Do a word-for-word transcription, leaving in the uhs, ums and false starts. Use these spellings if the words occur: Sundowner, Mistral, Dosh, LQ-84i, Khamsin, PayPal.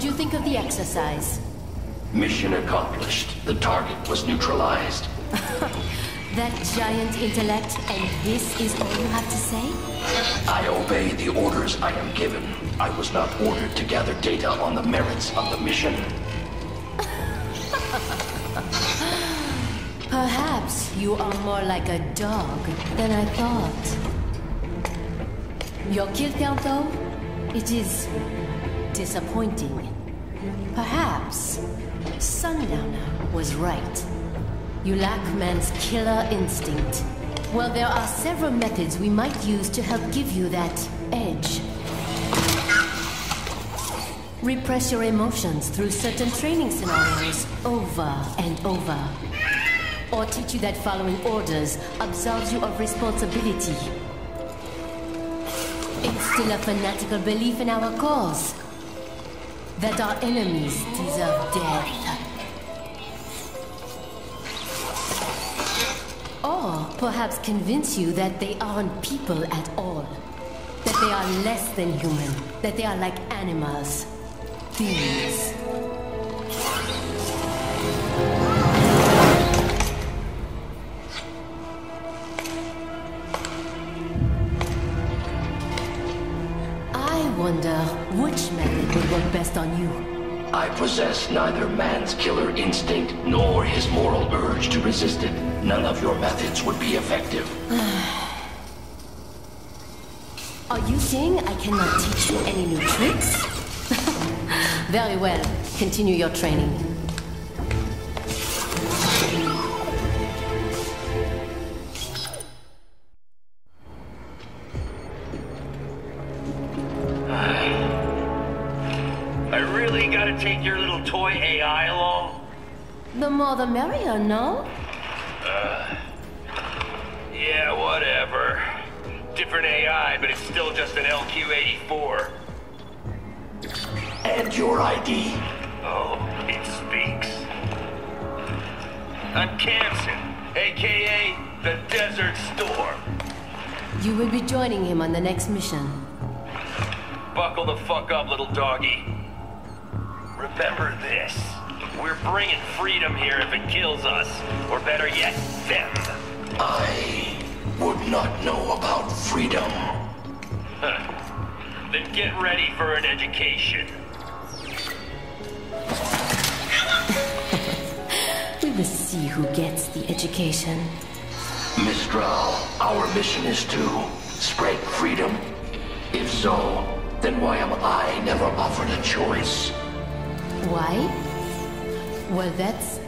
did you think of the exercise? Mission accomplished. The target was neutralized. That giant intellect, and this is all you have to say? I obey the orders I am given. I was not ordered to gather data on the merits of the mission. Perhaps you are more like a dog than I thought. Your kill count, though, it is disappointing. Perhaps Sundowner was right. You lack man's killer instinct. Well, there are several methods we might use to help give you that edge. Repress your emotions through certain training scenarios over and over. Or teach you that following orders absolves you of responsibility. Instill a fanatical belief in our cause. That our enemies deserve death. Or perhaps convince you that they aren't people at all. That they are less than human. That they are like animals. Thieves. I wonder which method would work best on you. I possess neither man's killer instinct nor his moral urge to resist it. None of your methods would be effective. Are you saying I cannot teach you any new tricks? Very well. Continue your training. Take your little toy A I along? The more the merrier, no? Uh, yeah, whatever. Different A I, but it's still just an L Q eighty-four. And your I D. Oh, it speaks. I'm Khamsin, A K A the Desert Storm. You will be joining him on the next mission. Buckle the fuck up, little doggy. Remember this. We're bringing freedom here if it kills us, or better yet, them. I would not know about freedom. Huh. Then get ready for an education. We will see who gets the education. Mistral, our mission is to spread freedom. If so, then why am I never offered a choice? Why? Well, that's